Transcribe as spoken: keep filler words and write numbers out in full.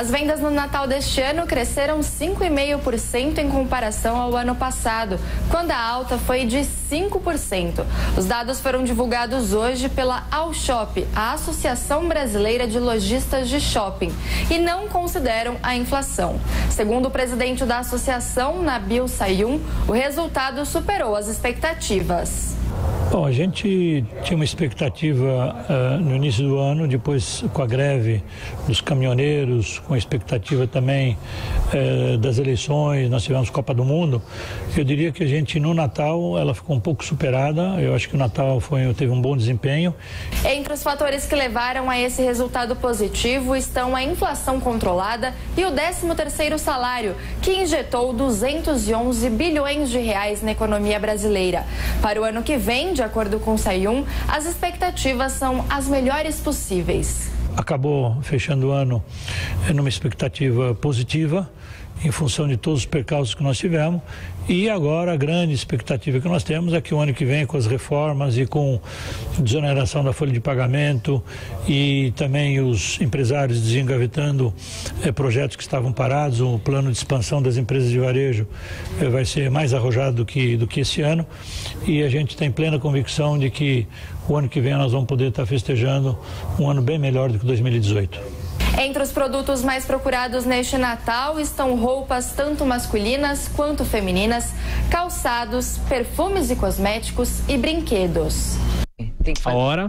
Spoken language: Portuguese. As vendas no Natal deste ano cresceram cinco vírgula cinco por cento em comparação ao ano passado, quando a alta foi de cinco por cento. Os dados foram divulgados hoje pela Alshop, a Associação Brasileira de Lojistas de Shopping, e não consideram a inflação. Segundo o presidente da associação, Nabil Sayum, o resultado superou as expectativas. Bom, a gente tinha uma expectativa uh, no início do ano, depois com a greve dos caminhoneiros, com a expectativa também uh, das eleições, nós tivemos Copa do Mundo. Eu diria que a gente no Natal ela ficou um pouco superada, eu acho que o Natal foi, teve um bom desempenho. Entre os fatores que levaram a esse resultado positivo estão a inflação controlada e o décimo terceiro salário, que injetou duzentos e onze bilhões de reais na economia brasileira. Para o ano que vem, de acordo com o Sayum, as expectativas são as melhores possíveis. Acabou fechando o ano numa expectativa positiva, em função de todos os percalços que nós tivemos. E agora a grande expectativa que nós temos é que o ano que vem, com as reformas e com desoneração da folha de pagamento e também os empresários desengavetando eh, projetos que estavam parados, o plano de expansão das empresas de varejo eh, vai ser mais arrojado do que, do que esse ano. E a gente tem plena convicção de que o ano que vem nós vamos poder estar festejando um ano bem melhor do que dois mil e dezoito. Entre os produtos mais procurados neste Natal estão roupas tanto masculinas quanto femininas, calçados, perfumes e cosméticos e brinquedos. Tem que fazer.